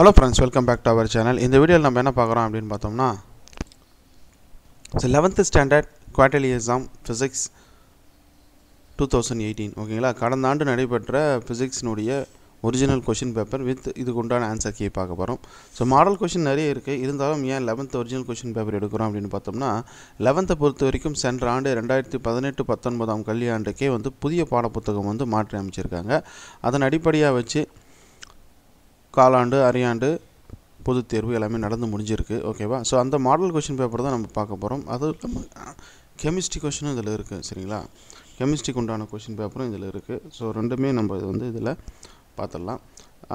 Hello friends, welcome back to our channel. In the video, we will talk about the 11th standard quarterly exam physics 2018. Okay, la kadandu nadipetra physics nudiya original question paper with idu kundana answer key paaka porom. So model question nariya irukku irundhalum yen 11th original question paper edukrom appdinu pathomna 11th porthu varaikum senra aandu 2018 19 am kalliyaandukke vandu pudiya paada puthagam vandu maatri amichirukanga adan adipadiya vechi காலாண்டு அரியாண்டு பொது தேர்வு எல்லாமே நடந்து முடிஞ்சிருக்கு ஓகேவா so அந்த model question paper தான் நம்ம பார்க்க போறோம் அது கெமிஸ்ட்ரி क्वेश्चन இதுல இருக்கு சரிங்களா கெமிஸ்ட்ரிக்கு உண்டான क्वेश्चन பேப்பரும் இதுல இருக்கு சோ ரெண்டுமே நம்ம வந்து இதுல பார்த்தலாம்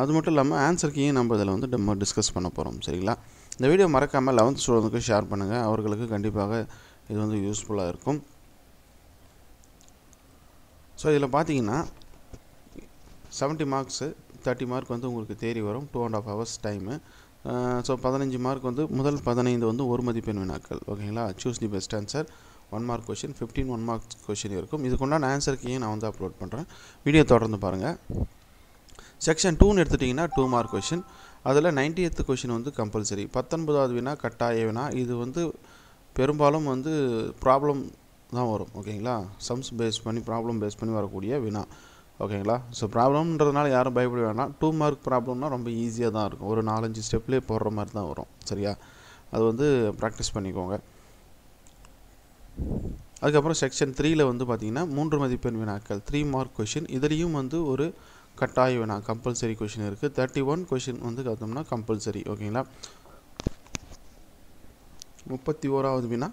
அது மட்டும் இல்லாம ஆன்சர் கீயும் நம்ம இதுல வந்து நம்ம டிஸ்கஸ் பண்ண போறோம் சரிங்களா இந்த வீடியோ மறக்காம 11th ஸ்டூடண்ட்ஸ்க்கு ஷேர் பண்ணுங்க அவங்களுக்கு கண்டிப்பாக இது வந்து யூஸ்புல்லா இருக்கும் சோ இதல பாத்தீங்கன்னா 70 மார்க்ஸ் 30 mark வந்து உங்களுக்கு தேரி வரும் 2.5 hours டைம் சோ 15 mark வந்து முதல் 15 வந்து ஒரு மதிப்பெண் வினாக்கள் ஓகேங்களா choose the best answer 1 mark question 15 1 mark question இருக்கும் இதுக்குண்டான ஆன்சர் கீயை நான் வந்து அப்லோட் பண்றேன் வீடியோ தொடர்ந்து பாருங்க செக்ஷன் 2 னு எடுத்துட்டீங்கன்னா 2 mark question அதுல 90th question வந்து கம்பல்சரி 19வது வினா கட்டாய வினா இது வந்து பெரும்பாலும் வந்து problem தான் வரும் ஓகேங்களா sums base பண்ணி problem base பண்ணி வரக்கூடிய வினா ஓகேங்களா சோ பிராப்ளம்ன்றதனால யாரும் பயப்பட வேண்டாம் 2 மார்க் பிராப்ளம்னா ரொம்ப ஈஸியா தான் இருக்கும் ஒரு 4-5 ஸ்டெப்லயே போற மாதிரி தான் வரும் சரியா அது வந்து பிராக்டீஸ் பண்ணிக்கோங்க அதுக்கு அப்புறம் செக்ஷன் 3 ல வந்து பாத்தீங்கன்னா 3 மதிப்பெண் வினாக்கள் 3 மார்க் क्वेश्चन இதலயும் வந்து ஒரு கட்டாய வினா கம்பல்சரி क्वेश्चन இருக்கு 31 क्वेश्चन வந்து பார்த்தோம்னா கம்பல்சரி ஓகேங்களா 31வது வினா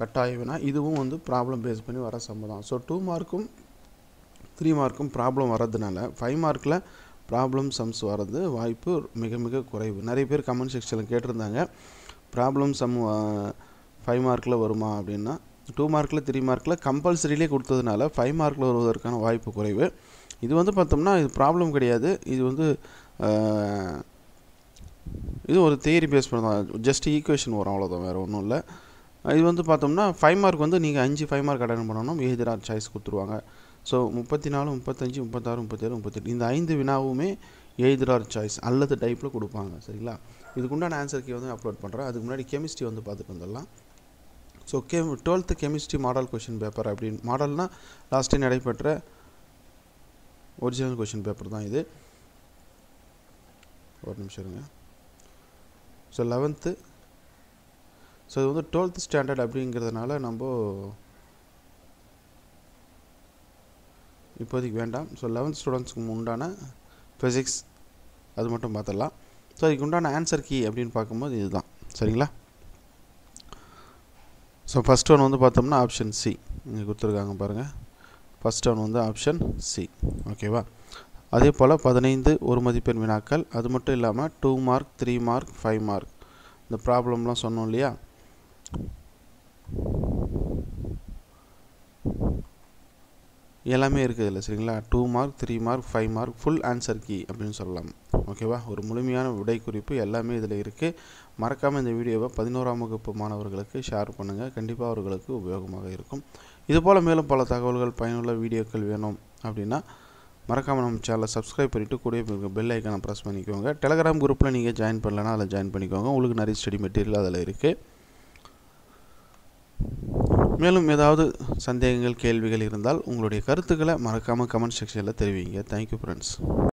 கட்டாய வினா இதுவும் வந்து பிராப்ளம் பேஸ் பண்ணி வர சம்பந்தம் சோ 2 மார்க்கும் 3 மார்க்கும் problem வரதுனால 5 மார்க்ல problem sums வரது வாய்ப்பு மிக மிக குறைவு நிறைய பேர் கமெண்ட் செக்ஷன்ல கேட்டிருந்தாங்க problem sum 5 மார்க்ல வருமா அப்படினா 2 மார்க்ல 3 மார்க்ல கம்பல்சரியிலே கொடுத்ததனால 5 மார்க்ல வருவதற்கான வாய்ப்பு குறைவு இது வந்து பார்த்தோம்னா இது problem கிடையாது இது வந்து இது ஒரு தியரி பேஸ் பண்ணது just equation வரும் அவ்வளவுதான் வேற ஒண்ணும் இல்ல இது வந்து பார்த்தோம்னா 5 மார்க் வந்து நீங்க 5 5 மார்க் அட்டெண்ட் பண்ணனும் either or choice கொடுத்துருவாங்க So, 34, 35, 36, 37, 38. In the 5 வினாவுமே either or choice. அல்லது டைப்ல கொடுப்பாங்க சரிங்களா. இதுக்குண்டான ஆன்சர் கீ வந்து அப்லோட் பண்றேன். அதுக்கு முன்னாடி கெமிஸ்ட்ரி வந்து பார்த்துட்டு வந்துடலாம். So 12th chemistry model question paper அப்படி மாடல்னா லாஸ்ட் டைம் நடைபெற்ற ஒரிஜினல் क्वेश्चन பேப்பர் தான் இது. ஒரு நிமிஷம் இருங்க. சோ 11th சோ இது வந்து 12th ஸ்டாண்டர்ட் அப்படிங்கிறதுனால நம்ம இப்போதைக்கு வேண்டாம் சோ 11th ஸ்டூடண்ட்ஸ் க்கு உண்டான physics அது மட்டும் பார்த்தலாம் சோ இதுக்கு உண்டான ஆன்சர் கீ அப்படினு பாக்கும்போது இதுதான் சரிங்களா சோ ஃபர்ஸ்ட் one வந்து பார்த்தோம்னா ஆப்ஷன் C இங்க கொடுத்திருக்காங்க பாருங்க ஃபர்ஸ்ட் one வந்து ஆப்ஷன் C ஓகேவா அதே போல 15 ஒரு மதிப்பெண் வினாக்கள் அது மட்டும் இல்லாம 2 மார்க் 3 மார்க் 5 மார்க் இந்த ப்ராப்ளம்லாம் சொன்னோம் இல்லையா எல்லாமே இருக்கு இல்ல சரிங்களா 2 mark 3 mark 5 mark full answer key அப்படினு சொல்லலாம் ஓகேவா ஒரு முழுமையான விடை குறிப்பு எல்லாமே இதிலே இருக்கு மறக்காம இந்த வீடியோவை 11 ஆம் வகுப்பு மாணவர்களுக்கு ஷேர் பண்ணுங்க கண்டிப்பா அவங்களுக்கு உபயோகமாக இருக்கும் இதுபோல மேலும் பல தகவல்கள் பயனுள்ள வீடியோக்கள் வேணும் அப்படினா மறக்காம நம்ம சேனலை சப்ஸ்கிரைப் பண்ணிட்டு கூடவே பெல் ஐகானை பிரஸ் பண்ணிக்கோங்க Telegram குரூப்ல நீங்க ஜாயின் பண்ணலனா அத ஜாயின் பண்ணிக்கோங்க உங்களுக்கு நிறைய ஸ்டடி மெட்டீரியல் அதல இருக்கு மேலும் ஏதாவது சந்தேகங்கள் கேள்விகள் இருந்தால் உங்களுடைய கருத்துக்களை மறக்காம கமெண்ட் செக்ஷன்ல தெரிவிங்க Thank you friends